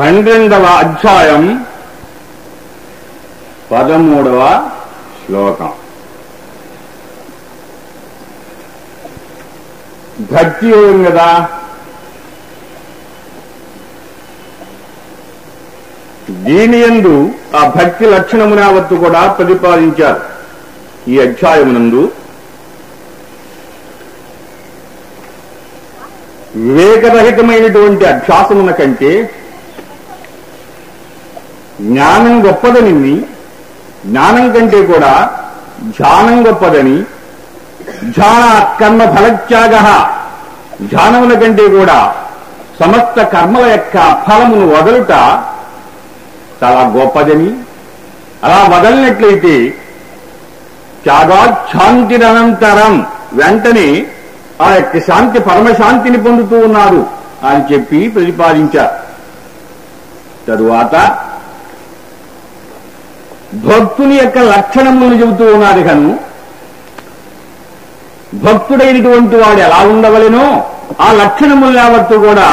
12వ అధ్యాయం 13వ శ్లోకం. భక్తి యోగం కదా, దీనియందు ఆ భక్తి లక్షణమునవత్తు కూడా ప్రతిపాదించారు. ఈ అధ్యాయమునందు వివేకరహితమైనటువంటి అభ్యాసమున కంటే జ్ఞానం గొప్పదనింది, జ్ఞానం కంటే కూడా ధ్యానం గొప్పదని, ధ్యాన కర్మ ఫలత్యాగ ధ్యానముల కంటే కూడా సమస్త కర్మల యొక్క ఫలమును వదలుట చాలా గొప్పదని, అలా వదలినట్లయితే త్యాగాఛాంతిరనంతరం వెంటనే ఆ యొక్క శాంతి పరమశాంతిని పొందుతూ ఉన్నారు అని చెప్పి ప్రతిపాదించారు. తరువాత భక్తుని యొక్క లక్షణములను చెబుతూ ఉన్నారు. కను భక్తుడైనటువంటి వాడు ఎలా ఉండవలెనో ఆ లక్షణములు యావత్తు కూడా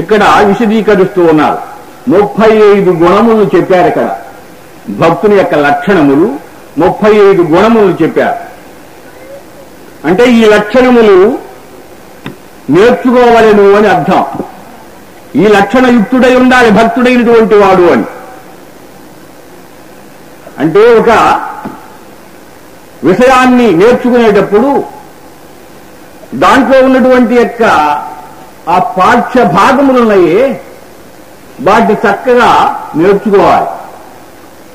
ఇక్కడ విశదీకరిస్తూ ఉన్నారు. 35 గుణములు చెప్పారు ఇక్కడ. భక్తుని యొక్క లక్షణములు 35 గుణములు చెప్పారు. అంటే ఈ లక్షణములు నేర్చుకోవలెను అని అర్థం. ఈ లక్షణయుక్తుడై ఉండాలి భక్తుడైనటువంటి వాడు అని. అంటే ఒక విషయాన్ని నేర్చుకునేటప్పుడు దాంట్లో ఉన్నటువంటి యొక్క ఆ పాఠ్య భాగములున్నాయే వాటిని చక్కగా నేర్చుకోవాలి,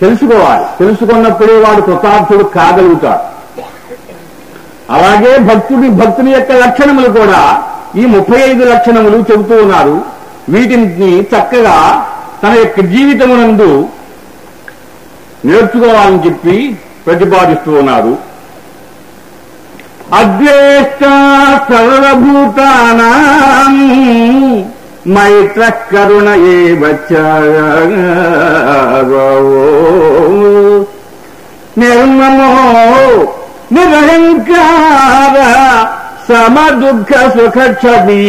తెలుసుకోవాలి. తెలుసుకున్నప్పుడే వాడు కృతార్థుడు కాగలుగుతాడు. అలాగే భక్తుని యొక్క లక్షణములు కూడా ఈ 35 లక్షణములు చెబుతూ ఉన్నారు. వీటిని చక్కగా తన యొక్క జీవితమునందు నేర్చుకోవాలని చెప్పి ప్రతిపాదిస్తూ ఉన్నారు. అద్వేష్ట సర్వభూతానాం మైత్ర కరుణ ఏవ చ నిర్మమో నిరహంకార సమదుఃఖ సుఖక్షమీ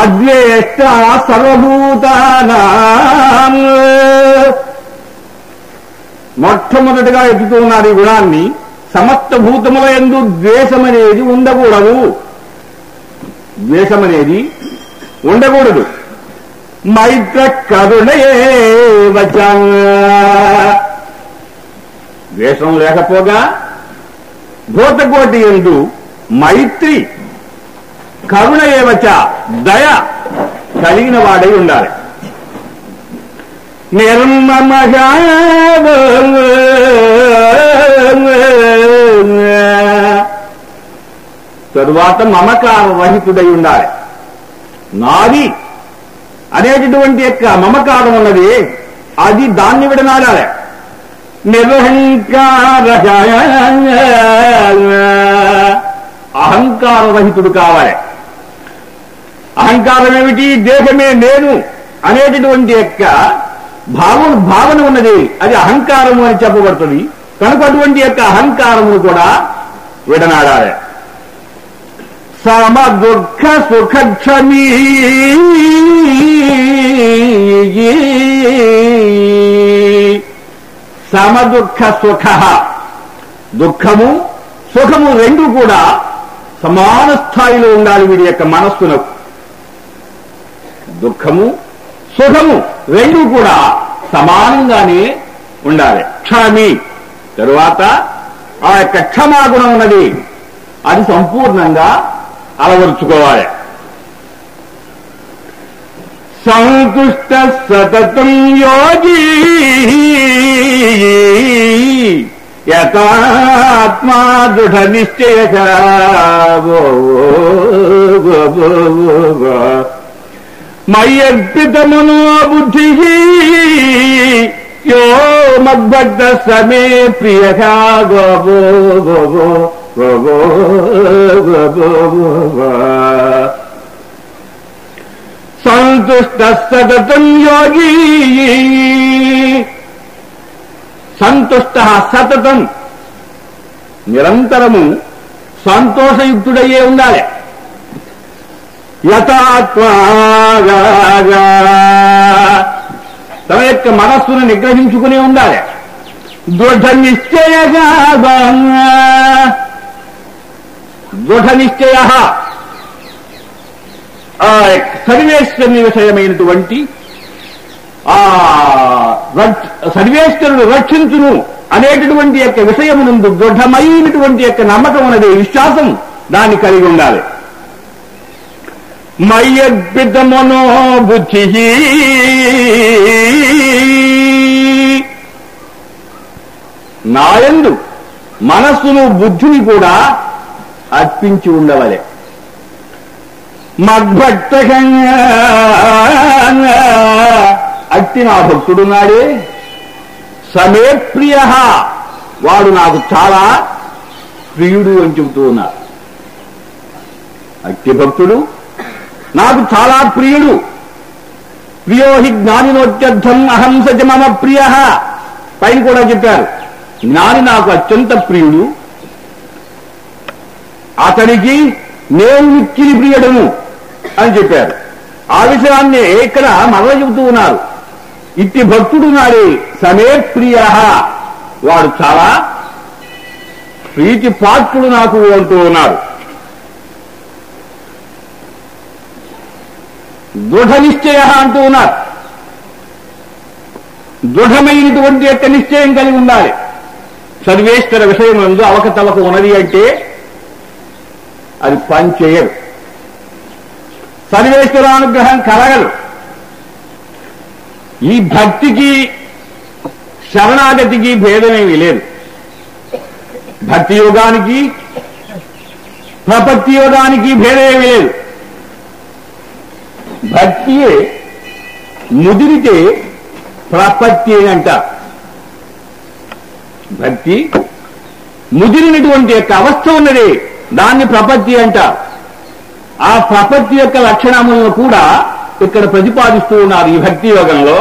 అద్వేష్ట సర్వభూతానాం. మొట్టమొదటిగా ఎత్తుతూ ఉన్నారు ఈ గుణాన్ని. సమస్త భూతముల యందు ద్వేషమనేది ఉండకూడదు, ద్వేషమనేది ఉండకూడదు. మైత్ర కరుణయేవ చ, ద్వేషం లేకపోగా భూతకోటి యందు మైత్రి, కరుణయేవ చ దయ కలిగిన వాడై ఉండాలి. నిర్మమ తరువాత మమకార రహితుడై ఉండాలి. నాది అనేటటువంటి యొక్క మమకారం ఉన్నది, అది దాన్ని విడనాడాలి. నిర్హంకార అహంకార రహితుడు కావాలి. అహంకారం ఏమిటి? దేహమే నేను అనేటటువంటి యొక్క భావన ఉన్నది, అది అహంకారము అని చెప్పబడుతుంది. కనుక అటువంటి యొక్క అహంకారమును కూడా విడనాడాలి. సమదుఃఖ సుఖక్షమీ, సమదుఃఖ సుఖ, దుఃఖము సుఖము రెండు కూడా సమాన స్థాయిలో ఉండాలి వీడి యొక్క మనస్సునకు. దుఃఖము సుఖము రెండు కూడా సమానంగానే ఉండాలి. క్షమి, తరువాత ఆ యొక్క క్షమాగుణం ఉన్నది, అది సంపూర్ణంగా అలవరుచుకోవాలి. సంతుష్ట సతతం యోగి యతాత్మా దృఢ నిశ్చయ, మయ్యర్పితమనోబుద్ధి యో మద్భక్త సమే ప్రియ గో గో గో గో. సంతుష్ట సతతం యోగి, సంతుష్ట సతతం నిరంతరము సంతోషయుక్తుడయ్యే ఉండాలి. యథాత్మగా తన యొక్క మనస్సును నిగ్రహించుకుని ఉండాలి. దృఢ నిశ్చయ సర్వేశ్వరుని విషయమైనటువంటి సర్వేశ్వరుడు రక్షించును అనేటటువంటి యొక్క విషయం నందు దృఢమైనటువంటి యొక్క నమ్మకం అనేది విశ్వాసం దాన్ని కలిగి ఉండాలి. మయ్యర్పిత మనోబుద్ధి నాయందు మనస్సును బుద్ధిని కూడా అర్పించి ఉండవలే. మద్భక్తకంగా అట్టి నా భక్తుడున్నాడే, సమే ప్రియ వాడు నాకు చాలా ప్రియుడు అని చెబుతూ ఉన్నారు. అట్టి భక్తుడు నాకు చాలా ప్రియుడు. ప్రియోహి జ్ఞానినోత్యర్థం అహం సజ మమ ప్రియ పైన కూడా చెప్పారు. జ్ఞాని నాకు అత్యంత ప్రియుడు, అతనికి నేను మిక్కిలి ప్రియుడను అని చెప్పారు. ఆ విషయాన్ని ఇక్కడ మరల చెబుతూ ఉన్నారు. ఇట్టి భక్తుడు నాడే సమే ప్రియ వాడు చాలా ప్రీతి పాత్రుడు నాకు అంటూ ఉన్నారు. దృఢ నిశ్చయ అంటూ ఉన్నారు. దృఢమైనటువంటి యొక్క నిశ్చయం కలిగి ఉండాలి. సర్వేశ్వర విషయం నందు అవకతవకు ఉన్నది అంటే అది పనిచేయదు, సర్వేశ్వరానుగ్రహం కలగదు. ఈ భక్తికి శరణాగతికి భేదమేమీ లేదు. భక్తి యోగానికి ప్రపత్తి యోగానికి భేదమేమీ లేదు. భక్తియే ముదిరితే ప్రపత్తి అని అంటారు. భక్తి ముదిరినటువంటి యొక్క అవస్థ ఉన్నది, దాన్ని ప్రపత్తి అంటారు. ఆ ప్రపత్తి యొక్క లక్షణములను కూడా ఇక్కడ ప్రతిపాదిస్తూ ఉన్నారు. ఈ భక్తి యోగంలో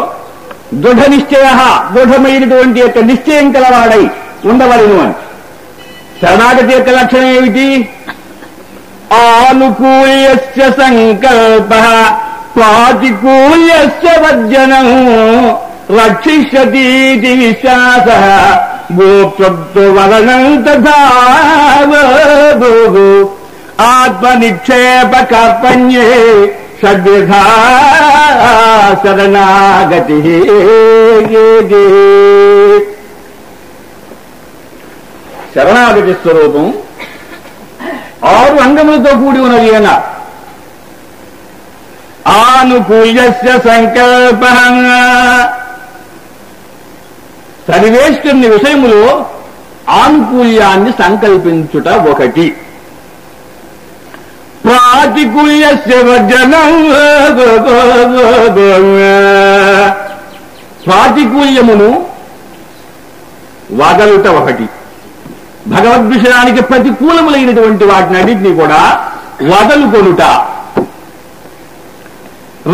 దృఢ నిశ్చయ దృఢమైనటువంటి యొక్క నిశ్చయం కలవాడై ఉండవలను అని. శరణాగతి యొక్క లక్షణం ఏమిటి? ఆనుకూల్యస్య సంకల్పః ప్రాతికూల్యస్య వర్జనం రక్షిష్యతీతి విశ్వాసః గోప్యత్వ వలనం తథా ఆత్మనిక్షేప కర్పణ్యే షడ్విధ శరణాగతి. శరణాగతి స్వరూపం 6 అంగములతో కూడి ఉన్నది అన్నారు. ఆనుకూల్యస్య సంకల్పః సర్వేశ్వరుని విషయములో ఆనుకూల్యాన్ని సంకల్పించుట ఒకటి. ప్రాతికూల్యస్య వర్జనం ప్రాతికూల్యమును వదలుట ఒకటి. భగవద్విషయానికి ప్రతికూలములైనటువంటి వాటిని అన్నింటినీ కూడా వదలుకొనుట.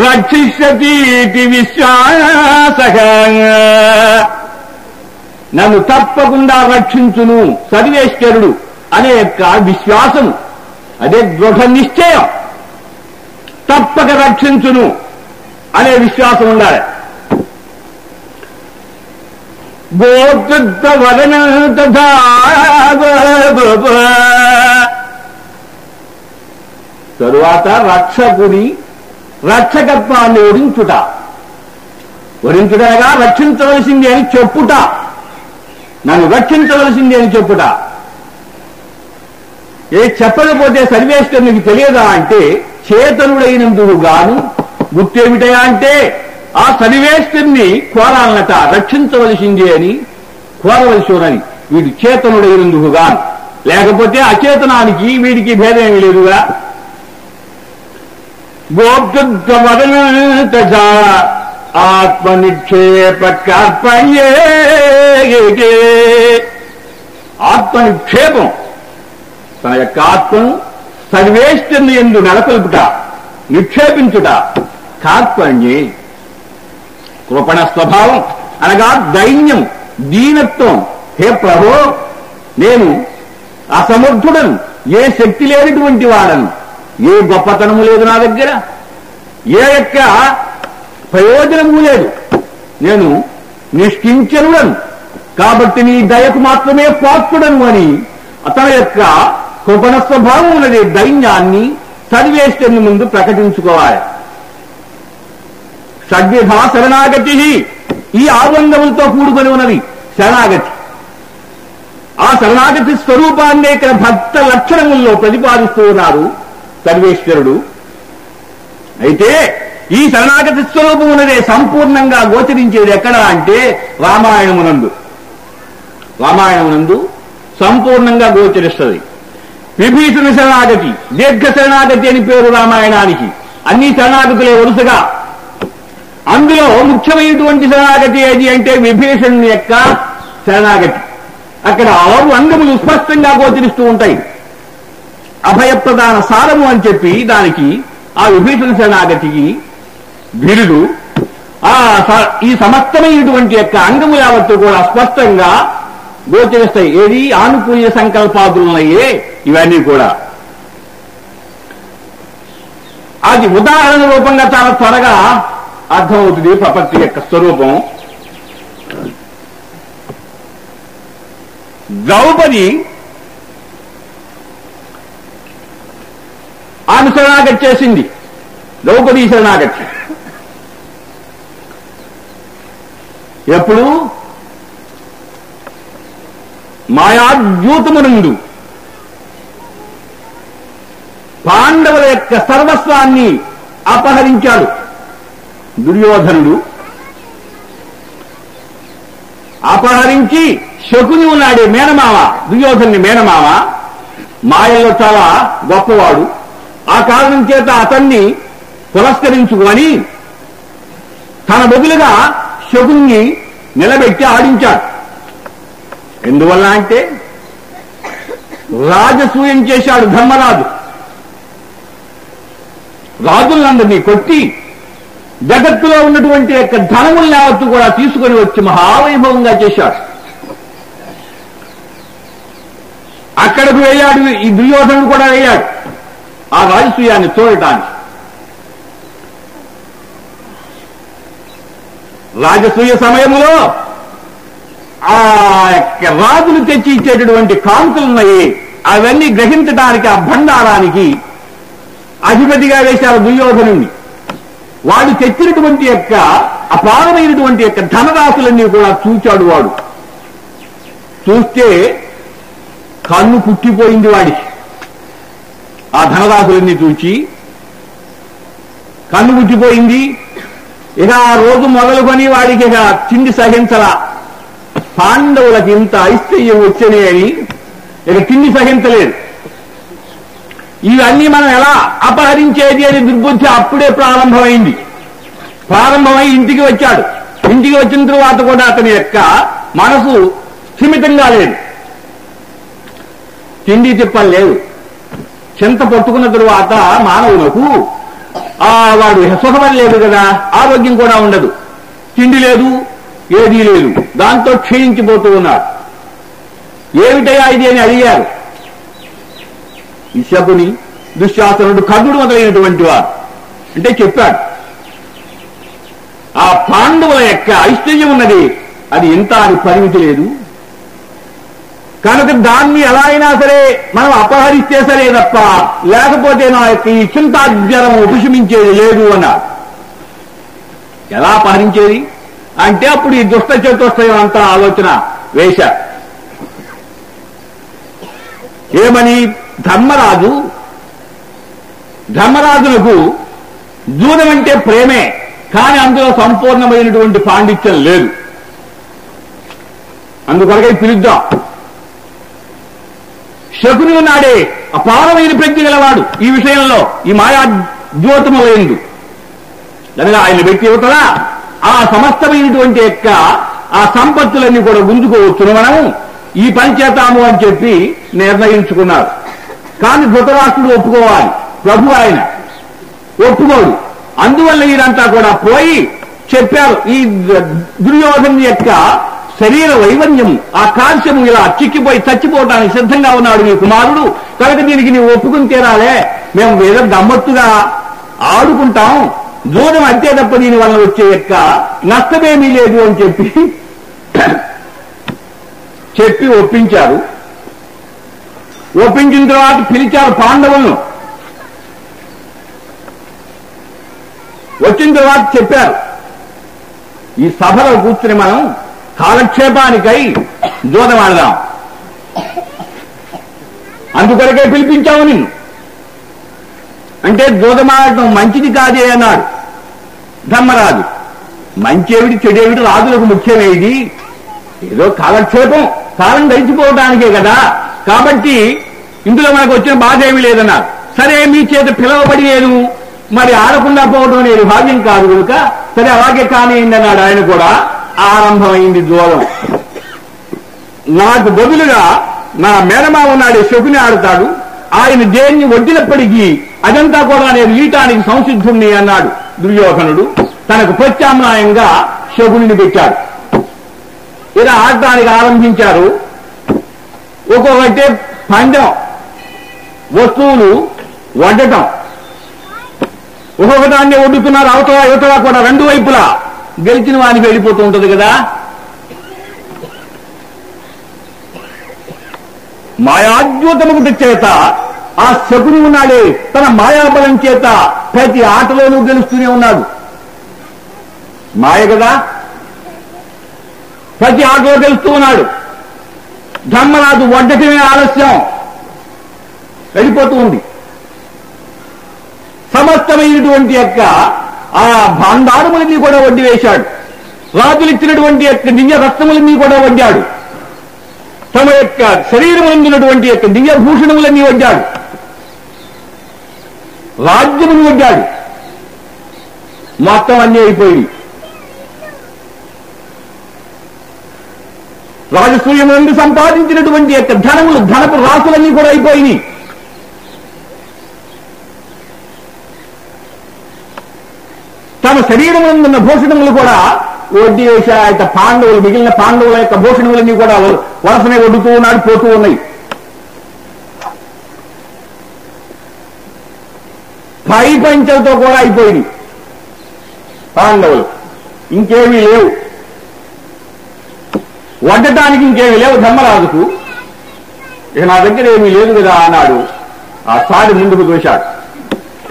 రక్షిష్యతీతి విశ్వాసః నన్ను తప్పకుండా రక్షించును సర్వేశ్వరుడు అనే యొక్క విశ్వాసం, అదే దృఢ నిశ్చయం. తప్పక రక్షించును అనే విశ్వాసం ఉండాలి. గోప్యత్వ వలన తథా తరువాత రక్షకుని రక్షకత్వాన్ని వరించుటనగా రక్షించవలసింది అని చెప్పుట, నన్ను రక్షించవలసింది అని చెప్పుట. ఏ చెప్పకపోతే సర్వేశ్వరునికి తెలియదా అంటే చేతనుడైనందుకు గాను గుర్తేమిటయా అంటే ఆ సర్వేశ్వరుని కోరాలన్నట, రక్షించవలసింది అని కోరవలసినని. వీడు చేతనుడైనందుకు గాను, లేకపోతే అచేతనానికి వీడికి భేదమేమీ లేదుగా. గోప్యత్వవదన ఆత్మనిక్షేప కర్పణ్యే ఆత్మనిక్షేపం తన యొక్క ఆత్మను సర్వేశ్వరుని యందు నెలకొల్పుట, నిక్షేపించుట. కర్పణ్యే కృపణ స్వభావం అనగా దైన్యం, దీనత్వం. హే ప్రభో, నేను అసమర్థుడన్ ఏ శక్తి లేనిటువంటి వాడన్ ఏ గొప్పతనము లేదు నా దగ్గర ఏ యొక్క ప్రయోజనము లేదు నేను నిష్కించనుడను కాబట్టి నీ దయకు మాత్రమే పాత్రుడను అని అతని యొక్క కృపణ స్వభావములనే దైన్యాన్ని సర్వేశ్వరుని ముందు ప్రకటించుకోవాలి. షడ్విధ శరణాగతి ఈ ఆవంగములతో కూడుకొని ఉన్నది శరణాగతి. ఆ శరణాగతి స్వరూపాన్ని ఇక్కడ భక్త లక్షణముల్లో ప్రతిపాదిస్తూ ఉన్నారు సర్వేశ్వరుడు. అయితే ఈ శరణాగతి స్వరూపం ఉన్నదే సంపూర్ణంగా గోచరించేది ఎక్కడ అంటే రామాయణమునందు. రామాయణమునందు సంపూర్ణంగా గోచరిస్తుంది. విభీషణ శరణాగతి, దీర్ఘ శరణాగతి అని పేరు రామాయణానికి. అన్ని శరణాగతులే వరుసగా. అందులో ముఖ్యమైనటువంటి శరణాగతి ఏది అంటే విభీషణుని యొక్క శరణాగతి. అక్కడ ఆరు అంగములు స్పష్టంగా గోచరిస్తూ ఉంటాయి. అభయప్రదాన సారము అని చెప్పి దానికి ఆ విభీషణ శరణాగతికి బిరుదు. ఈ సమస్తమైనటువంటి యొక్క అంగము యావత్తు కూడా స్పష్టంగా గోచరిస్తాయి. ఏది ఆనుకూల్య సంకల్పాదులయ్యే ఇవన్నీ కూడా. అది ఉదాహరణ రూపంగా చాలా త్వరగా అర్థమవుతుంది ప్రపంచ యొక్క స్వరూపం. ద్రౌపది ఆమె శరణాగతి చేసింది, ద్రౌపది శరణాగతి. ఎప్పుడు మాయాద్యూతమునందు పాండవుల యొక్క సర్వస్వాన్ని అపహరించాడు దుర్యోధనుడు. అపహరించి శకుని ఉన్నాడే మేనమావ, దుర్యోధనుని మేనమావ, మాయలో చాలా గొప్పవాడు. ఆ కారణం చేత అతన్ని పురస్కరించుకొని తన బదులుగా శకుని నిలబెట్టి ఆడించాడు. ఎందువల్ల అంటే రాజసూయం చేశాడు ధర్మరాజు. రాజులందరినీ కొట్టి జగత్తులో ఉన్నటువంటి యొక్క ధనములు యావత్తు కూడా తీసుకొని వచ్చి మహావైభవంగా చేశాడు. అక్కడకు వెళ్ళాడు ఈ దుర్యోధనుడు కూడా వెళ్ళాడు ఆ రాజసూయాన్ని చూడటానికి. రాజసూయ సమయంలో ఆ యొక్క రాజులు తెచ్చి ఇచ్చేటటువంటి కాంతులున్నాయి, అవన్నీ గ్రహించడానికి ఆ భండారానికి అధిపతిగా వేశారు దుర్యోధనుణ్ణి. వాడు తెచ్చినటువంటి యొక్క అపారమైనటువంటి యొక్క ధనరాశులన్నీ కూడా చూచాడు. వాడు చూస్తే కన్ను పుట్టిపోయింది వాడికి. ఆ ధనరాశులన్నీ చూచి కన్ను పుట్టిపోయింది. ఇక ఆ రోజు మొదలుకొని వాడికి ఇక తిండి సహించలా. పాండవులకి ఇంత ఐశ్వర్యం వచ్చనే అని ఇక తిండి సహించలేదు. ఇవన్నీ మనం ఎలా అపహరించేది అని దుర్బుద్ధి అప్పుడే ప్రారంభమైంది. ప్రారంభమై ఇంటికి వచ్చాడు. ఇంటికి వచ్చిన తరువాత కూడా అతని యొక్క మనసు స్థిమితంగా లేదు. తిండి తిప్పలు లేవు. చింత పట్టుకున్న తరువాత మానవులకు వాడు సుఖమని లేదు కదా, ఆరోగ్యం కూడా ఉండదు. తిండి లేదు, ఏదీ లేదు. దాంతో క్షీణించిపోతూ ఉన్నాడు. ఏమిటయా ఇది అని అడిగారు ఈ శకుని, దుశ్శాసనుడు, కర్ణుడు మొదలైనటువంటి వారు. అంటే చెప్పాడు ఆ పాండవుల యొక్క ఐశ్వర్యం ఉన్నది అది ఎంత అని పరిమితి లేదు కనుక దాన్ని ఎలా అయినా సరే మనం అపహరిస్తే సరే తప్ప లేకపోతే నా యొక్క ఈ చింతాజ్ఞరం ఉపశమించేది లేదు అన్నారు. ఎలా అపహరించేది అంటే అప్పుడు ఈ దుష్ట చతుష్టయం అంతా ఆలోచన వేశారు. ఏమని? ధర్మరాజులకు జూదం అంటే ప్రేమే, కానీ అందులో సంపూర్ణమైనటువంటి పాండిత్యం లేదు. అందుకొరకై పిలుద్దాం శకుని నాడే అపారమైన ప్రజ్ఞ గలవాడు ఈ విషయంలో, ఈ మాయా ద్యోతములైంది కనుక ఆయన వ్యక్తి యువతల ఆ సమస్తమైనటువంటి యొక్క ఆ సంపత్తులన్నీ కూడా గుంజుకోవచ్చును, మనం ఈ పని చేతాము అని చెప్పి నిర్ణయించుకున్నారు. కానీ ధృతరాష్ట్రుడు ఒప్పుకోవాలి, ప్రభు ఆయన ఒప్పుకోడు. అందువల్ల వీరంతా కూడా పోయి చెప్పారు ఈ దుర్యోధను యొక్క శరీర వైవన్యం ఆ కాంస్యము ఇలా చిక్కిపోయి చచ్చిపోవడానికి సిద్ధంగా ఉన్నాడు నీ కుమారుడు కనుక దీనికి నీవు ఒప్పుకుని తీరాలే. మేము ఏదో గమ్మత్తుగా ఆడుకుంటాం దూరం అంతే తప్ప దీని వల్ల వచ్చే యొక్క నష్టమేమీ లేదు అని చెప్పి ఒప్పించారు. ఒప్పించిన తర్వాత పిలిచారు పాండవులను. వచ్చిన తర్వాత చెప్పారు ఈ సభలో కూర్చుని మనం కాలక్షేపానికై జూదం ఆడదాం, అందుకొరకే పిలిపించాము నిన్ను. అంటే జూదం ఆడటం మంచిది కాదే అన్నాడు ధర్మరాజు. మంచేవిడి చెడేవిడి రాజులకు ముఖ్యమేది, ఏదో కాలక్షేపం కాలం గడిచిపోవడానికే కదా, కాబట్టి ఇందులో మనకు వచ్చిన బాధ ఏమీ లేదన్నారు. సరే మీ చేత పిలవబడి నేను మరి ఆడకుండా పోవడం నేను భాగ్యం కాదు కనుక సరే అలాగే కానివ్వండి అన్నాడు. ఆయన కూడా ఆరంభమైంది జోలం. నాకు బదులుగా నా మేనమామ నాడే శకుని ఆడతాడు, ఆయన దేన్ని వడ్డినప్పటికీ అదంతా కూడా నేను ఈటానికి సంసిద్ధుణ్ణి అన్నాడు. దుర్యోధనుడు తనకు ప్రత్యామ్నాయంగా శకుని పెట్టాడు. ఇలా ఆడటానికి ఆరంభించారు. ఒక్కొక్కటే పందెం, వస్తువులు వడ్డటం, ఒక్కొక్క దాన్ని ఒడ్డుతున్నారు. అవతల యువతలా కూడా రెండు వైపులా గెలిచిన వానికి వెళ్ళిపోతూ ఉంటుంది కదా. మాయాద్యూతముడి చేత ఆ శకుని ఉన్నాడే తన మాయాబలం చేత ప్రతి ఆటలోనూ గెలుస్తూనే ఉన్నాడు. మాయ కదా, ప్రతి ఆటలో గెలుస్తూ ఉన్నాడు. ధర్మరాజు వడ్డటమే ఆలస్యం, వెళ్ళిపోతూ ఉంది. సమస్తమైనటువంటి యొక్క ఆ భాండారములని కూడా వడ్డి వేశాడు. రాజులిచ్చినటువంటి యొక్క దివ్య రత్నములన్నీ కూడా వడ్డాడు. తమ యొక్క శరీరములందున్నటువంటి యొక్క దివ్య భూషణములన్నీ వడ్డాడు. రాజ్యమును వడ్డాడు. మొత్తం అన్నీ అయిపోయింది. రాజసూయములందు సంపాదించినటువంటి యొక్క ధనములు ధనపు రాసులన్నీ కూడా అయిపోయినాయి. తమ శరీరంలో ఉన్న భూషణములు కూడా వడ్డీ వేశాయట పాండవులు. మిగిలిన పాండవుల యొక్క భూషణములన్నీ కూడా వలసనే వడ్డుతూ ఉన్నాడు, పోతూ ఉన్నాయి. పై పంచలతో కూడా అయిపోయింది. పాండవులు ఇంకేమీ లేవు, వడ్డటానికి ఇంకేమీ లేవు. ధర్మరాజుకు ఇక నా దగ్గర ఏమీ లేదు కదా అన్నాడు. ఆ సారి ముందుకు దూశాడు.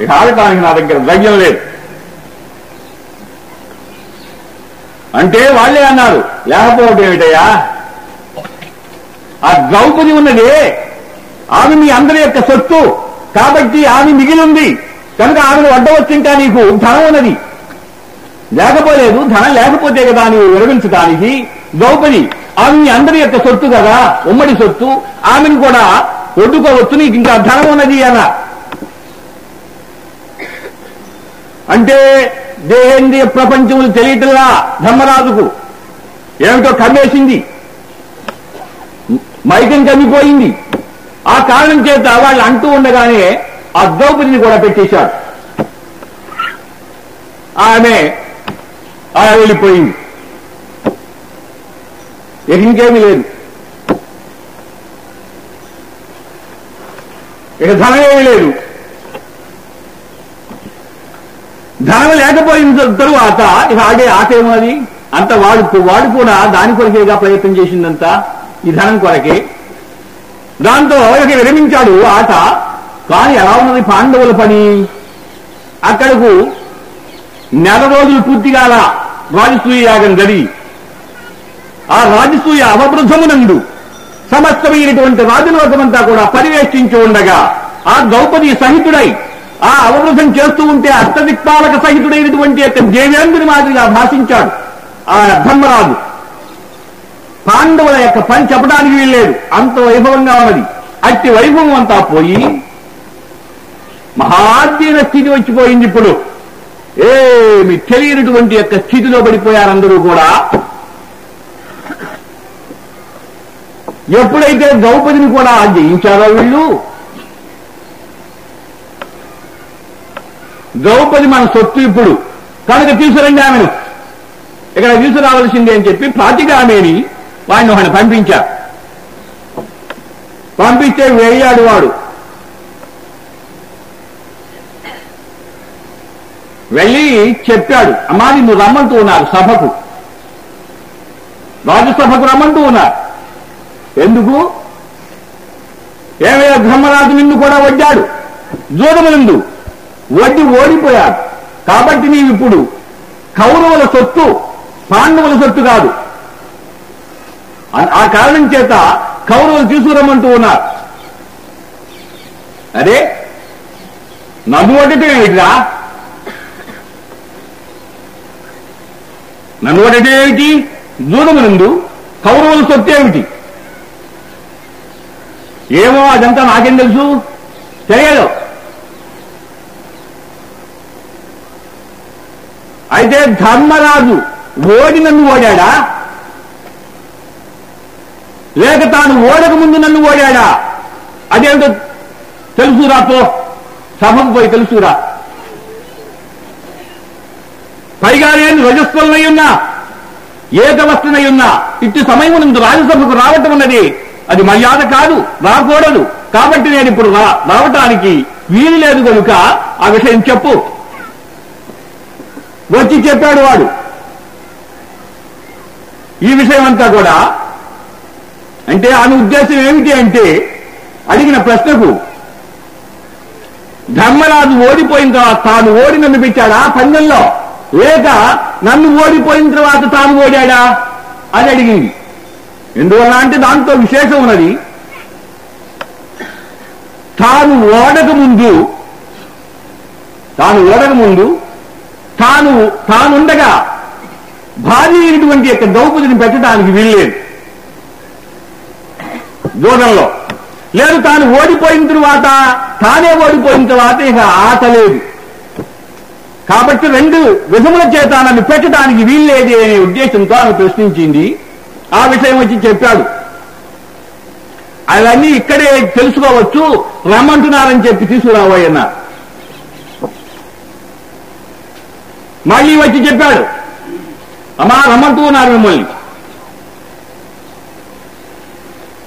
ఇక ఆడటానికి నా దగ్గర ద్రవ్యం లేదు అంటే వాళ్లే అన్నారు, లేకపోవడం ఏమిటయ్యా, ఆ ద్రౌపది ఉన్నదే ఆమె మీ అందరి యొక్క సొత్తు కాబట్టి ఆమె మిగిలింది కనుక ఆమెను వడ్డవచ్చింకా నీకు ధనం ఉన్నది, లేకపోలేదు. ధనం లేకపోతే కదా నీవు విరమించడానికి. ద్రౌపది ఆమె మీ అందరి యొక్క సొత్తు కదా, ఉమ్మడి సొత్తు, ఆమెను కూడా వడ్డుకోవచ్చు, నీకు ఇంకా ధనం ఉన్నది అలా. అంటే దేహేంద్రియ ప్రపంచములు తెలియటల్లా ధర్మరాజుకు ఏమిటో కమ్మేసింది, మైకం కమ్మిపోయింది. ఆ కారణం చేత వాళ్ళు అంటూ ఉండగానే ఆ ద్రౌపదిని కూడా పెట్టేశాడు. ఆమె వెళ్ళిపోయింది. ఇంకేమీ లేదు, ఇక ధనమేమీ లేదు. ధనం లేకపోయిన తరువాత ఇక ఆడే ఆట ఏమది, అంత వాడు కూడా దాని కొరకేగా ప్రయత్నం చేసిందంతా ఈ ధనం కొరకే. దాంతో ఇక విరమించాడు ఆట. కానీ ఎలా ఉన్నది పాండవుల పని? అక్కడకు నెల రోజులు పూర్తిగా రాజసూయ యాగం జరిగి ఆ రాజసూయ అవబృద్ధమునందు సమస్తమైనటువంటి రాజలోకమంతా కూడా పరివేష్టించి ఉండగా ఆ ద్రౌపది సహితుడై ఆ అవరోధం చేస్తూ ఉంటే అష్టదిక్పాలక సహితుడైనటువంటి యొక్క దేవేంద్రుని మాదిరిగా భాషించాడు ఆ ధర్మరాజు. పాండవుల యొక్క పని చెప్పడానికి వీల్లేదు, అంత వైభవంగా ఉన్నది. అట్టి వైభవం అంతా పోయి మహాధీన స్థితి వచ్చిపోయింది. ఇప్పుడు ఏమి తెలియనటువంటి యొక్క స్థితిలో పడిపోయారందరూ కూడా. ఎప్పుడైతే ద్రౌపదిని కూడా జయించారో వీళ్ళు, ద్రౌపది మన సొత్తు ఇప్పుడు కనుక తీసుకురండి ఆమెను ఇక్కడ తీసుకురావాల్సిందే అని చెప్పి ప్రాతిగామేని వాణ్ణి పంపించా. పంపిస్తే వెళ్ళాడు వాడు. వెళ్ళి చెప్పాడు, అమ్మా నిన్ను రమ్మంటూ ఉన్నారు సభకు, రాజసభకు రమ్మంటూ ఉన్నారు. ఎందుకు? ఏమయ్యా బ్రహ్మరాజు నిన్ను కూడా వడ్డాడు, జూదమునందు వడ్డి ఓడిపోయాడు, కాబట్టి నీవిప్పుడు కౌరవుల సొత్తు, పాండవుల సొత్తు కాదు. ఆ కారణం చేత కౌరవులు తీసుకురమ్మంటూ ఉన్నారు. అరే నన్ను వడ్డటం ఏమిటిరా, నన్ను వడ్డటం ఏమిటి, జూదమునందు కౌరవుల సొత్తు ఏమిటి? ఏమో అదంతా నాకేం తెలుసు, తెలియదు. అయితే ధర్మరాజు ఓడి నన్ను ఓడాడా, లేక తాను ఓడక ముందు నన్ను ఓడాడా, అదేమిటో తెలుసురా, పో సభకు పోయి తెలుసురా. పైగా నేను రజస్వలనయ్యున్నా, ఏకవస్త్రనయ్యున్నా, ఇట్టి సమయం నుండి రాజసభకు రావటం ఉన్నది అది మర్యాద కాదు, రాకూడదు. కాబట్టి నేను ఇప్పుడు రావటానికి వీలు లేదు కనుక ఆ విషయం చెప్పు. వచ్చి చెప్పాడు వాడు ఈ విషయం అంతా కూడా. అంటే ఆమె ఉద్దేశం ఏమిటి అంటే, అడిగిన ప్రశ్నకు ధర్మరాజు ఓడిపోయిన తర్వాత తాను ఓడి నన్ను పెట్టాడా పందెంలో, లేక నన్ను ఓడిపోయిన తర్వాత తాను ఓడాడా అని అడిగింది. ఎందువల్ల అంటే దాంతో విశేషం ఉన్నది. తాను ఓడక ముందు తానుండగా భార్య అయినటువంటి యొక్క ద్రౌపదిని పెట్టడానికి వీల్లేదు జూదంలో. లేదు తాను ఓడిపోయిన తరువాత, తానే ఓడిపోయిన తర్వాత ఇక ఆట లేదు, కాబట్టి రెండు విధముల చేత నన్ను పెట్టడానికి వీల్లేదే అనే ఉద్దేశంతో ఆమె ప్రశ్నించింది. ఆ విషయం వచ్చి చెప్పాడు. అవన్నీ ఇక్కడే తెలుసుకోవచ్చు, రమ్మంటున్నారని చెప్పి తీసుకురాబోయ్ అన్నారు. మళ్ళీ వచ్చి చెప్పాడు, అమ్మా రమ్మంటూ ఉన్నారు మిమ్మల్ని.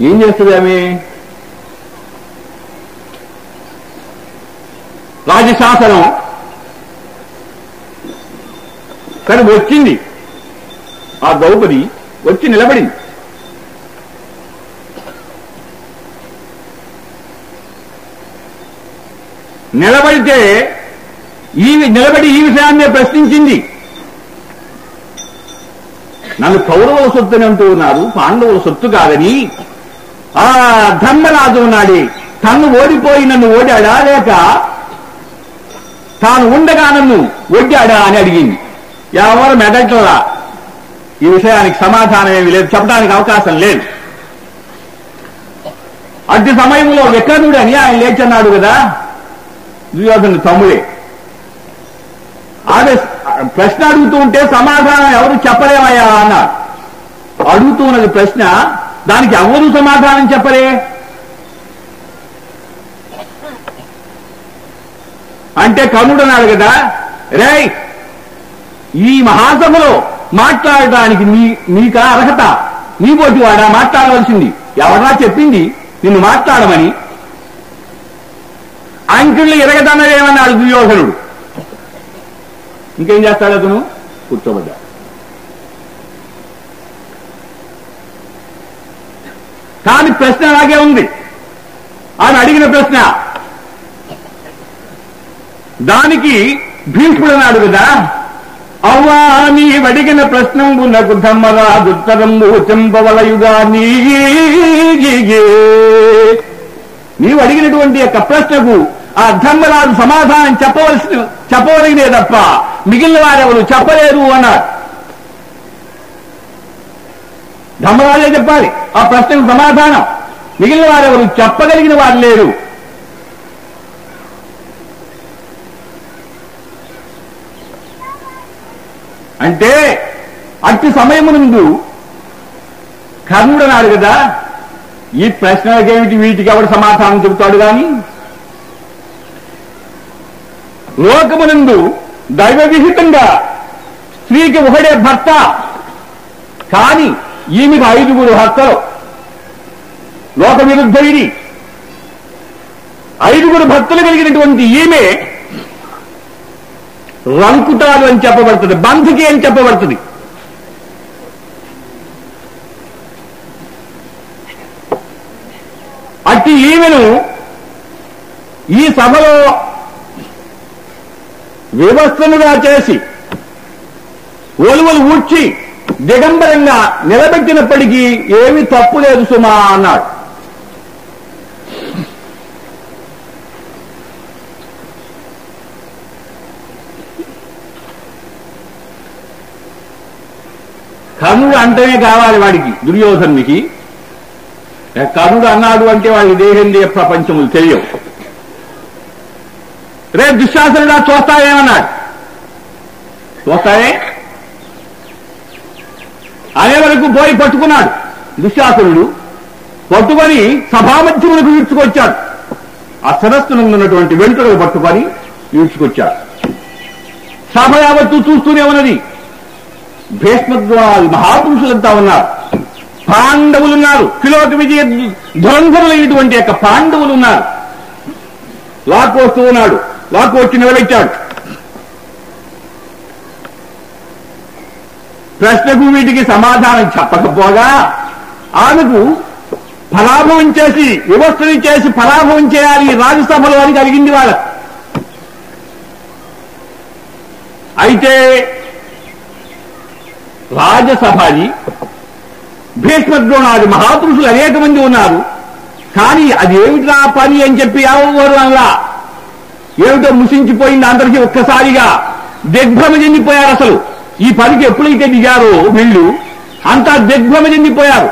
ఏం చేస్తుంది ఆమె? రాజశాసనం కానీ వచ్చింది. ఆ ద్రౌపది వచ్చి నిలబడింది. నిలబడితే నిలబడి ఈ విషయాన్ని ప్రశ్నించింది. నన్ను కౌరవుల సొత్తుని అంటూ ఉన్నారు, పాండవుల సొత్తు కాదని. ఆ ధర్మరాజు ఉన్నాడే తన్ను ఓడిపోయి నన్ను ఓడాడా, లేక తాను ఉండగా నన్ను ఒడ్డాడా అని అడిగింది. ఎవరు మెదట్లరా, ఈ విషయానికి సమాధానం ఏమీ లేదు, చెప్పడానికి అవకాశం లేదు. అట్టి సమయంలో వికర్ణుడు అని ఆయన లేచన్నాడు కదా, దుర్యోధను తమ్ముడే. ఆమె ప్రశ్న అడుగుతూ ఉంటే సమాధానం ఎవరు చెప్పలేమయ్యా అన్నారు. అడుగుతూ ఉన్నది ప్రశ్న, దానికి ఎవరు సమాధానం చెప్పలే. అంటే కర్ణుడు అన్నాడు కదా, రేయ్ ఈ మహాసభలో మాట్లాడడానికి నీకా అర్హత, నీ పోటీ వాడా మాట్లాడవలసింది, ఎవరా చెప్పింది నిన్ను మాట్లాడమని? అంకుళ్ళు ఎరగదన్నదేమన్నాడు దుర్యోధనుడు. ఇంకేం చేస్తాడు అతను? కూర్చోబడ్డాడు. కానీ ప్రశ్న అలాగే ఉంది, ఆమె అడిగిన ప్రశ్న. దానికి భీష్ముడు అన్నాడు కదా, అవ్వా నీ అడిగిన ప్రశ్నంబు నాకు ధర్మరాజుత్తరంబు చెంపవలయుగా, నీవు అడిగినటువంటి యొక్క ప్రశ్నకు ఆ ధర్మరాజు సమాధానం చెప్పవలగినే తప్ప మిగిలిన వారెవరు చెప్పలేరు అన్నాడు. ధర్మరాజే చెప్పాలి ఆ ప్రశ్నకు సమాధానం, మిగిలిన వారెవరు చెప్పగలిగిన వారు లేరు. అంటే అట్టి సమయం ముందు కర్ణుడు అన్నాడు కదా, ఈ ప్రశ్నలకేమిటి, వీటికి ఎవడు సమాధానం చెబుతాడు? కానీ లోకమునందు దైవ విహితంగా స్త్రీకి ఒకడే భర్త, కానీ ఈమెకు ఐదుగురు భర్తలు, లోక విరుద్ధుడిని. ఐదుగురు భర్తలు కలిగినటువంటి ఈమె రంకుటాలు అని చెప్పబడుతుంది, బంధుకి అని చెప్పబడుతుంది. అట్టి ఈమెను ఈ సభలో వివస్త్రనుగా చేసి ఒలువలు ఊడ్చి దిగంబరంగా నిలబెట్టినప్పటికీ ఏమీ తప్పు లేదు సుమా అన్నాడు. కర్ణుడు అంటేనే కావాలి వాడికి, దుర్యోధనుడికి. కర్ణుడు అన్నాడు అంటే వాడికి దేహేంద్రియ ప్రపంచములు తెలియవు. రేపు దుశ్శాసనుడా చూస్తావేమన్నాడు, చూస్తావే అనే వరకు పోయి పట్టుకున్నాడు. దుశ్శాసనుడు పట్టుకొని సభామధ్యములకు ఈడ్చుకొచ్చాడు. ఆ సరస్సునందున్నటువంటి వెంట్రుకలు పట్టుకొని ఈడ్చుకొచ్చాడు. సభ యావత్తు చూస్తూనే ఉన్నది. భీష్మద్రోణాలు మహాపురుషులంతా ఉన్నారు, పాండవులున్నారు, కిలోక విజయ ధ్వరంధరులైనటువంటి యొక్క పాండవులున్నారు. లాక్ వస్తూ ఉన్నాడు, లాక్ వచ్చి నిలబెట్టాడు. ప్రశ్నకు వీటికి సమాధానం చెప్పకపోగా ఆమెకు పరాభవం చేసి వివస్త్రని చేసి పరాభవం చేయాలి రాజ్యసభలో అని కలిగింది వాళ్ళకు. అయితే రాజసభని భీష్మద్రోణాది మహాపురుషులు అనేక మంది ఉన్నారు, కానీ అది ఏమిట్రా పని అని చెప్పి ఎవరు అనలా. ఏమిటో ముసించిపోయింది అందరికీ. ఒక్కసారిగా దిగ్భ్రమ చెందిపోయారు. అసలు ఈ పనికి ఎప్పుడైతే దిగారో వీళ్ళు అంతా దిగ్భ్రమ చెందిపోయారు.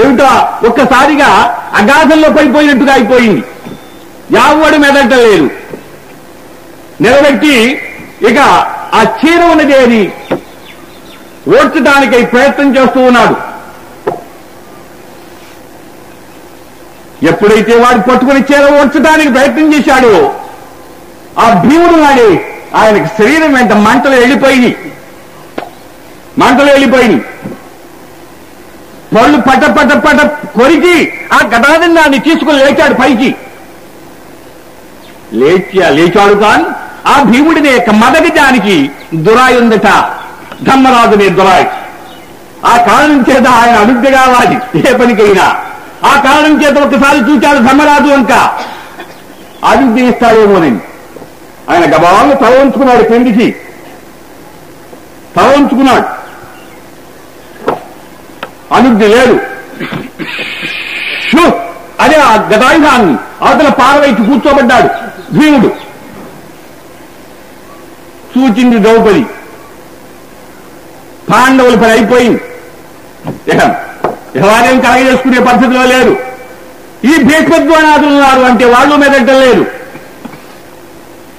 ఏమిటో ఒక్కసారిగా అగాధంలో పడిపోయినట్టుగా అయిపోయింది. యావడు మెదటం లేదు. నిలబెట్టి ఇక ఆ చీర ఉన్నదే అని ఓర్చడానికై ప్రయత్నం చేస్తూ ఉన్నాడు. ఎప్పుడైతే వాడు పట్టుకుని చీర ఓర్చడానికి ప్రయత్నం చేశాడో ఆ భీముడు నాడే ఆయనకు శరీరం వెంట మంటలు వెళ్ళిపోయినాయి. పళ్ళు పట పట పట కొరికి ఆ గదాదండాన్ని తీసుకుని లేచాడు పైకి. లేచాడు కాని ఆ భీముడిని యొక్క మదగజానికి దురాయుందట, ధర్మరాజునే దురాయి. ఆ కారణం చేత ఆయన అనుగ్రగా వాడి ఏ పనికైనా ఆ కారణం చేత ఒకసారి చూచాడు ధర్మరాజు అంక అనుగ్రహిస్తాడేమోనండి. ఆయన గబాలను తలవంచుకున్నాడు, పెండికి తలవంచుకున్నాడు. అనుగ్ని లేడు అదే ఆ గదాయుధాన్ని అవతల పారవైపు కూర్చోబడ్డాడు భీముడు. చూచింది ద్రౌపది. పాండవుల పని అయిపోయింది. ఎవరేం కలగజేసుకునే పద్ధతిలో లేరు. ఈ భీష్మద్రోణాదులు ఉన్నారు అంటే వాళ్ళు మెదట్టం లేదు.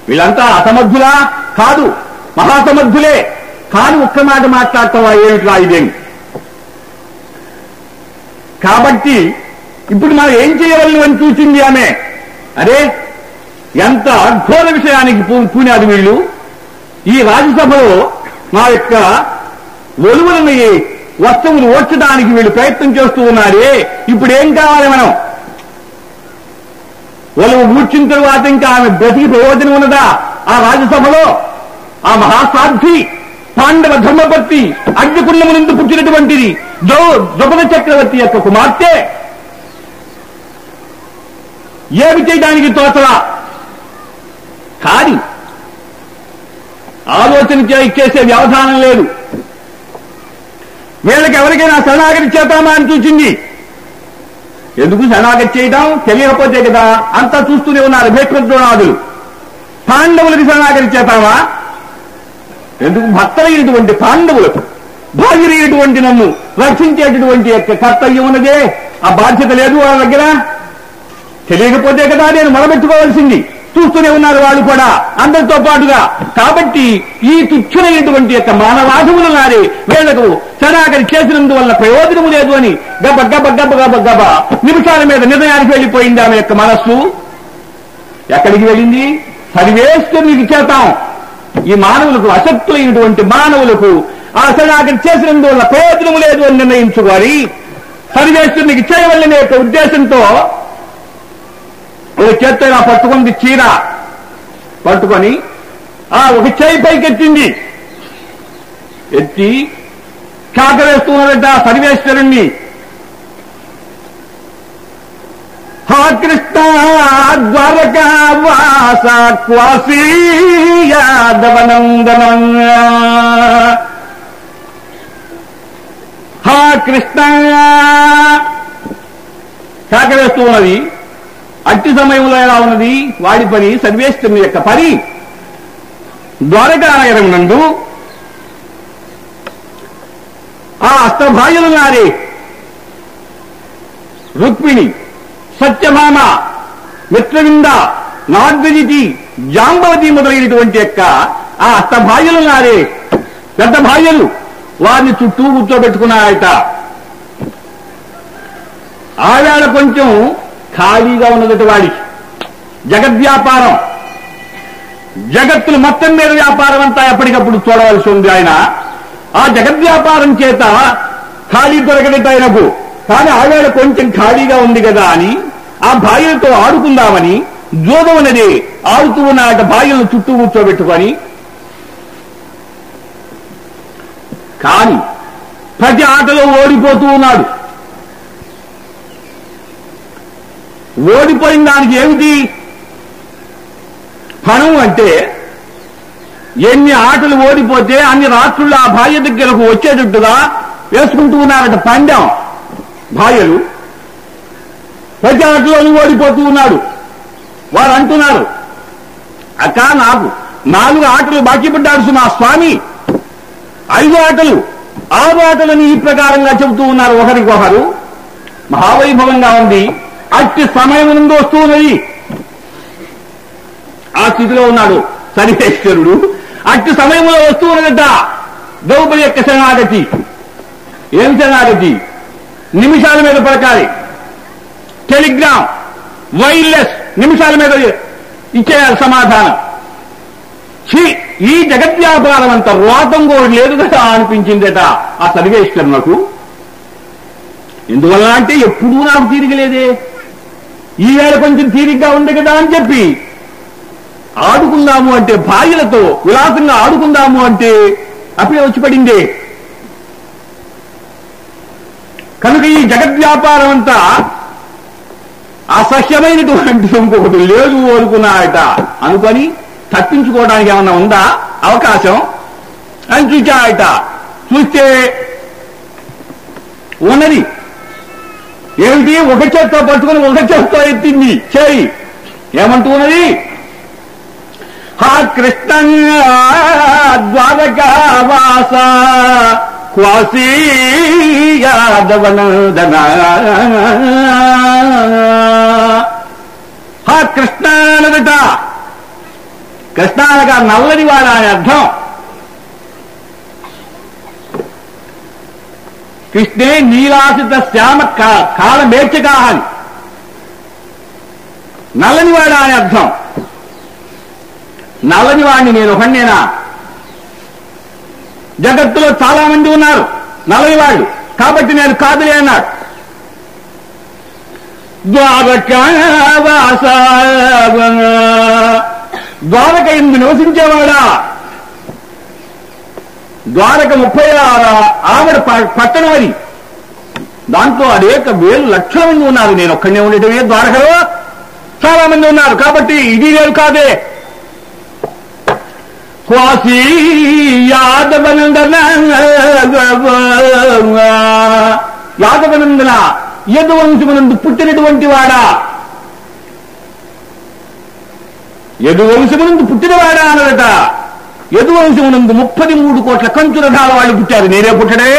వీళ్ళంతా అసమర్థులా కాదు, మహాసమర్థులే. కానీ ఒక్క మాట మాట్లాడతావా ఏమిట్రా ఇదేమి. కాబట్టి ఇప్పుడు మనం ఏం చేయగలను అని చూసింది ఆమె. అరే ఎంత అఘోర విషయానికి పూనాది వీళ్ళు. ఈ రాజ్యసభలో మా యొక్క ఒలువలని వస్తువులు ఓడ్చడానికి వీళ్ళు ప్రయత్నం చేస్తూ ఉన్నారే, ఇప్పుడు ఏం కావాలి మనం. ఒలువు ఊడ్చిన తరువాత ఇంకా ఆమె బ్రతికి ప్రయోజనం ఉన్నదా ఆ రాజ్యసభలో. ఆ మహాసాధ్వి పాండవ ధర్మపత్తి అగ్నికుళ్ళము నుండి పుట్టినటువంటిది ద్రౌపద చక్రవర్తి యొక్క కుమార్తె ఏమి చేయడానికి తోచలా. కానీ ఆలోచన చేసే వ్యవధానం లేదు. వీళ్ళకి ఎవరికైనా శరణాగతి చేద్దామా అని చూసింది. ఎందుకు శరణాగతి చేయడం తెలియకపోతే కదా. అంతా చూస్తూనే ఉన్నారు భీష్మద్రోణాదులు. పాండవులకు శరణాగతి చేద్దామా ఎందుకు, భర్తలైనటువంటి పాండవులకు భార్యలైనటువంటి నన్ను రక్షించేటటువంటి యొక్క కర్తవ్యం ఉన్నదే, ఆ బాధ్యత లేదు వాళ్ళ దగ్గర. తెలియకపోతే కదా నేను మొదలెట్టుకోవాల్సింది. చూస్తూనే ఉన్నారు వాళ్ళు కూడా అందరితో పాటుగా. కాబట్టి ఈ తుచ్చనైనటువంటి యొక్క మానవాధములు నారే వీళ్లకు శరణాగతి చేసినందువల్ల ప్రయోజనం లేదు అని గబ గబ గబ గబ గబ నిమిషాల మీద నిర్ణయానికి వెళ్ళిపోయింది ఆమె యొక్క మనస్సు. ఎక్కడికి వెళ్ళింది, సరివేస్తూ నీకు చేతాం ఈ మానవులకు, అసక్తులైనటువంటి మానవులకు అసలు అక్కడ చేసినందువల్ల ప్రయోజనం లేదు అని నిర్ణయించుకొని సర్వేశ్వరునికి చేయవలనే ఒక ఉద్దేశంతో ఒక చేత్తగా పట్టుకుంది చీర పట్టుకొని ఆ ఒక చేయి పైకెత్తింది. ఎత్తి కాకరేస్తున్నారట సర్వేశ్వరుణ్ణి. हा कृष्णा द्वारका वासा क्वासी यादवनंदनं हा कृष्णा శాకరేస్తూ ఉన్నది. అట్టి సమయంలో ఎలా ఉన్నది వాడి పని, సర్వేశ్వరుని యొక్క పని. ద్వారకా నగరం నందు ఆ అష్టభాయులు నారే రుక్మిణి, సత్యభామ, మిత్రవింద, నాద్విజితి, జాంబవతి మొదలైనటువంటి యొక్క ఆ అష్టభాయులు నారే పెద్ద భార్యలు వారిని చుట్టూ కూర్చోబెట్టుకున్నారట. ఆవేళ కొంచెం ఖాళీగా ఉన్నదట వాడికి. జగద్వ్యాపారం, జగత్తులు మొత్తం మీద వ్యాపారం అంతా ఎప్పటికప్పుడు చూడవలసి ఉంది. ఆయన ఆ జగద్వ్యాపారం చేత ఖాళీ దొరకదట ఆయనకు. కానీ ఆవేళ కొంచెం ఖాళీగా ఉంది కదా అని ఆ భార్యలతో ఆడుకుందామని జోదం అనేది ఆడుతూ ఉన్నారట భార్యలను చుట్టూ కూర్చోబెట్టుకొని. కాని ప్రతి ఆటలో ఓడిపోతూ ఉన్నాడు. ఓడిపోయిన దానికి ఏమిటి ఫలం అంటే, ఎన్ని ఆటలు ఓడిపోతే అన్ని రాత్రులు ఆ భార్య దగ్గరకు వచ్చేటట్టుగా వేసుకుంటూ ఉన్నారట పందెం భార్యలు. ప్రతి ఆటలోనూ ఓడిపోతూ ఉన్నాడు. వారు అంటున్నారు, అక్క నాకు 4 ఆటలు బాకీ పడ్డాడు సుమా స్వామి, 5 ఆటలు, 6 ఆటలని ఈ ప్రకారంగా చెబుతూ ఉన్నారు ఒకరికొకరు. మహావైభవంగా ఉంది. అట్టి సమయం నుండి వస్తూ ఉన్నది. ఆ స్థితిలో ఉన్నాడు సర్వేశ్వరుడు. అట్టి సమయంలో వస్తూ ఉన్నదట ద్రౌపది యొక్క శరణాగతి. ఏం శరణాగతి? నిమిషాల మీద పలకాలి. టెలిగ్రామ్, వైర్లెస్, నిమిషాల మీద ఇచ్చేయాలి సమాధానం. ఈ జగద్వ్యాపారం అంత రోతం కూడా లేదు కదా అనిపించిందట ఆ సర్వేశ్వరునకు. ఎందువల్ల అంటే ఎప్పుడూ నాకు తీరికలేదే, ఈ వేళ కొంచెం తీరిగ్గా ఉంది కదా అని చెప్పి ఆడుకుందాము అంటే భార్యలతో విలాసంగా ఆడుకుందాము అంటే అప్పుడే వచ్చి పడిందే. కనుక ఈ జగద్వ్యాపారం అంతా అసహ్యమైనటువంటి ఇంకొకటి లేదు అనుకున్నాయట. అనుకొని తప్పించుకోవడానికి ఏమన్నా ఉందా అవకాశం అని చూచాయట. చూస్తే ఉన్నది ఏమిటి, ఒక చేత్తో పట్టుకుని ఒక చేత్తో ఎత్తింది చేయి. ఏమంటూ ఉన్నది? హా కృష్ణ ద్వారకా వాస క్వాసీ యాదవనందన హా కృష్ణ అనదట. కృష్ణ అనగా నల్లని వాడ అని అర్థం. కృష్ణే నీలాసిత శ్యామ కాళమేచకాహని, నల్లని వాడ అని అర్థం. నల్లని వాడిని నేను ఒకనేనా? జగత్తులో చాలా మంది ఉన్నారు నల్లని వాళ్ళు, కాబట్టి నేను కాదులే అన్నాడు. ద్వారక ఇందు నివసించేవాడా, ద్వారక 36 ఆవిడ పట్టణం అది, దాంట్లో 1,000,000,000 మంది ఉన్నారు. నేను ఒక్కడే ఉండేటవే ద్వారకలో, చాలా మంది ఉన్నారు కాబట్టి ఇది నేను కాదే. క్వాసీ యాదవనందన యాదవనందన యదువంశమునందు పుట్టినటువంటి వాడా, యదువంశమునందు పుట్టినవాడా అనదట. యదువంశమునందు 33 కోట్ల కంచు రథాల వాళ్ళు పుట్టారు, నేనే పుట్టడే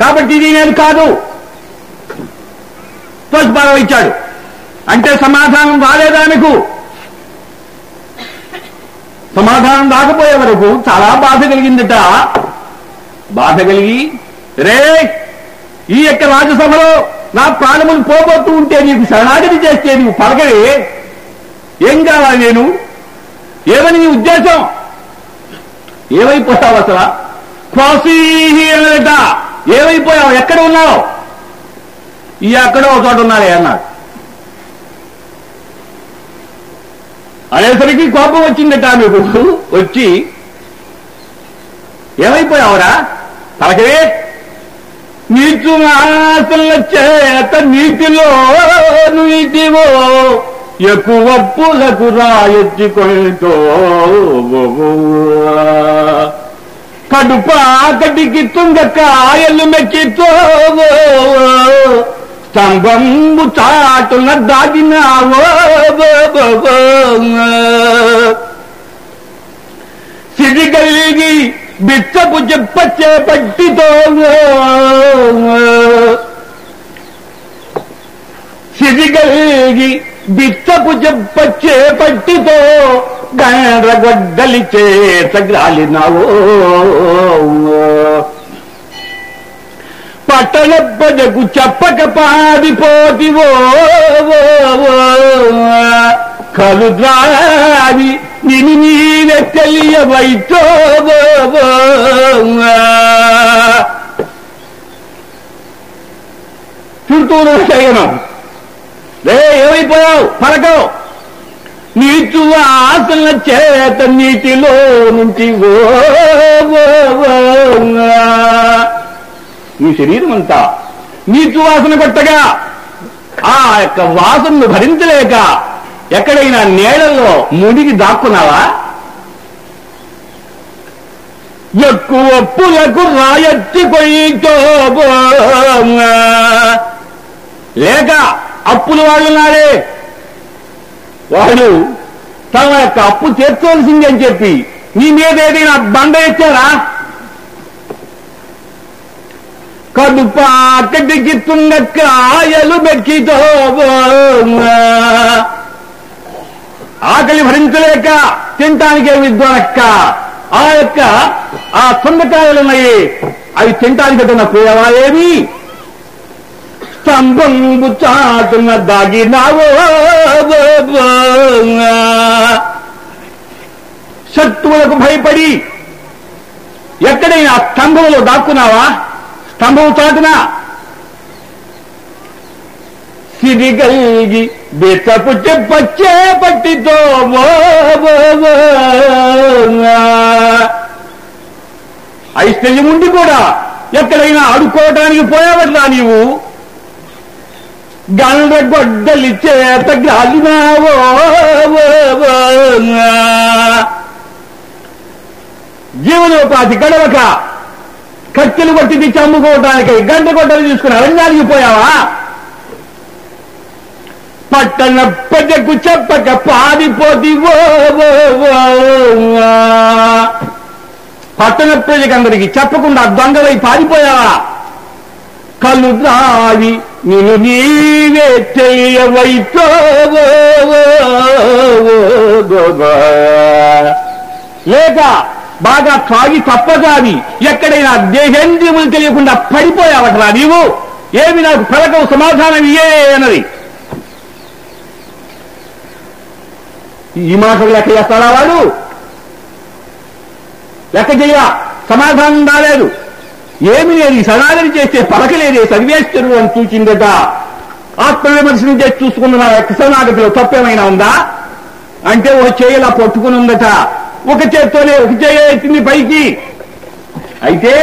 కాబట్టి ఇది నేను కాదు. తోసిపారం ఇచ్చాడు. అంటే సమాధానం రాలేదా మీకు? సమాధానం రాకపోయే వరకు చాలా బాధ కలిగిందట. బాధ కలిగి, రే ఈ యొక్క రాజ్యసభలో నా ప్రాణములు పోబోతూ ఉంటే నీకు శరణాగతి చేస్తే నీవు పలకవే, ఏం కావాలి నేను, ఏమని నీ ఉద్దేశం, ఏమైపోతావు అసలు, క్వాసీ అన్నట ఏమైపోయావు, ఎక్కడ ఉన్నావు? ఈ అక్కడ ఒక చోట ఉన్నాడే అన్నాడు. అనేసరికి కోపం వచ్చిందట ఆమెకు. వచ్చి ఏమైపోయావురా తలకే, నీచు ఆశల చేత నీటిలో నీటివో ఎక్కువ పూలకు రాయొచ్చి కొంటో కడుపాకటికి తుంగ కాయలు మెచ్చితో స్తంభంబు చాటున దాగినావో సిడి కలిగి బిచ్చపు చెప్ప చేపట్టితో సిడి కలిగి బిచ్చపు చెప్ప చేపట్టితో గండ్రగొడ్డలి చేతగ్రాలినావో పట్టణ ప్రజకు చెప్పక పాడిపోతివో కలు ద్రావి నిని నీవే తెలియవైతో చుట్టూరు చేయను. రే ఏమైపోయావు పలకో, నీచు ఆశల చేత నీటిలో నుంచి ఓ నీ శరీరం అంతా నీచు వాసన కొట్టగా ఆ యొక్క వాసనను భరించలేక ఎక్కడైనా నీళ్ళల్లో మునిగి దాక్కున్నావా? ఎక్కువ పులకు రాయచ్చి కొయ్యో లేక అప్పులు వాళ్ళున్నారే, వాళ్ళు తమ యొక్క అప్పు తీర్చవలసింది అని చెప్పి నీ మీద ఏదైనా బండ ఇచ్చారా? కడుపాకటికి తుంగ కాయలు మెక్కితో ఆకలి భరించలేక తినటానికే విద్వనక్క ఆ యొక్క ఆ తుంగకాయలు ఉన్నాయి, అవి తినటానికి తన పోయావా? ఏమి స్తంభంబు చాటున దాగినావో శత్రువులకు భయపడి ఎక్కడైనా స్తంభంలో దాక్కున్నావా? స్తంభం చాటున సిరి కలిగి బెచ్చపు చెప్ప చేపట్టితో ఐశ్వర్యం ఉండి కూడా ఎక్కడైనా అడుక్కోవటానికి పోయావట్లా నీవు గండ్రగొడ్డలి చేత గాలినావో జీవనోపాధి గడవక కట్టెలు పట్టింది చమ్ముకోవటానికి గండ్రగొడ్డలు తీసుకుని అరణ్యానికి పోయావా? పట్టణ ప్రజకు చెప్పక పారిపోతివో పట్టణ ప్రజకందరికి చెప్పకుండా దొంగలై పారిపోయావా? కళ్ళు రావి నిన్ను నీవే తెలియవైతో లేక బాగా తాగి తప్పగాని ఎక్కడైనా దేహేంద్రియములు తెలియకుండా పడిపోయావట్రా నీవు? ఏమి నాకు పలకవు సమాధానం ఇయ్యే అన్నది. ఈ మాటలు లెక్క చేస్తాడా వాడు? లెక్క చెయ్య, సమాధానం రాలేదు. ఏమి లేదు, సనాదరి చేస్తే పలకలేదే సర్వేశ్వరుడు అని చూచిందట. ఆత్మవిమర్శనం చేసి చూసుకున్న సనాగతిలో తప్పేమైనా ఉందా అంటే ఒక చేయలా పట్టుకుని ఉందట. ఒక చేత్తోనే ఒక చేయ ఎత్తింది పైకి. అయితే